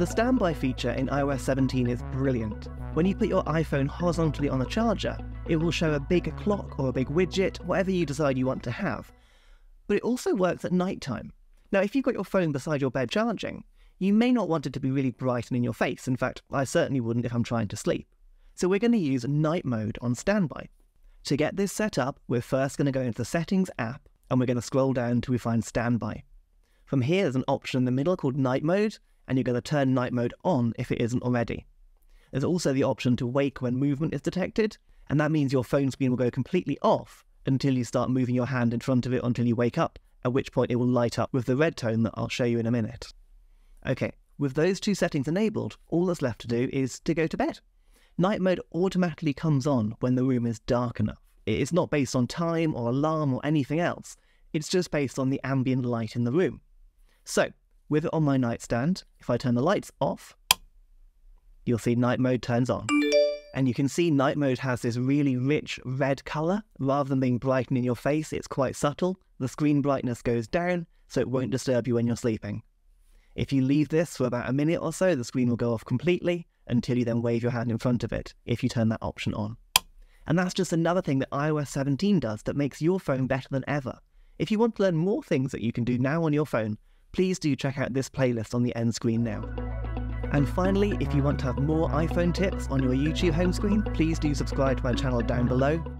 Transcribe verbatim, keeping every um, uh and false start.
The StandBy feature in i O S seventeen is brilliant. When you put your iPhone horizontally on the charger, it will show a big clock or a big widget, whatever you decide you want to have. But it also works at nighttime. Now, if you've got your phone beside your bed charging, you may not want it to be really bright and in your face. In fact, I certainly wouldn't if I'm trying to sleep. So we're going to use Night Mode on StandBy. To get this set up, we're first going to go into the Settings app, and we're going to scroll down until we find StandBy. From here, there's an option in the middle called Night Mode, and you're going to turn Night Mode on if it isn't already. There's also the option to wake when movement is detected, and that means your phone screen will go completely off until you start moving your hand in front of it until you wake up, at which point it will light up with the red tone that I'll show you in a minute. Okay, with those two settings enabled, all that's left to do is to go to bed. Night Mode automatically comes on when the room is dark enough. It's not based on time or alarm or anything else. It's just based on the ambient light in the room. So, with it on my nightstand, if I turn the lights off, you'll see Night Mode turns on. And you can see Night Mode has this really rich red colour. Rather than being bright and in your face, it's quite subtle. The screen brightness goes down, so it won't disturb you when you're sleeping. If you leave this for about a minute or so, the screen will go off completely until you then wave your hand in front of it, if you turn that option on. And that's just another thing that i O S seventeen does that makes your phone better than ever. If you want to learn more things that you can do now on your phone, please do check out this playlist on the end screen now. And finally, if you want to have more iPhone tips on your YouTube home screen, please do subscribe to my channel down below.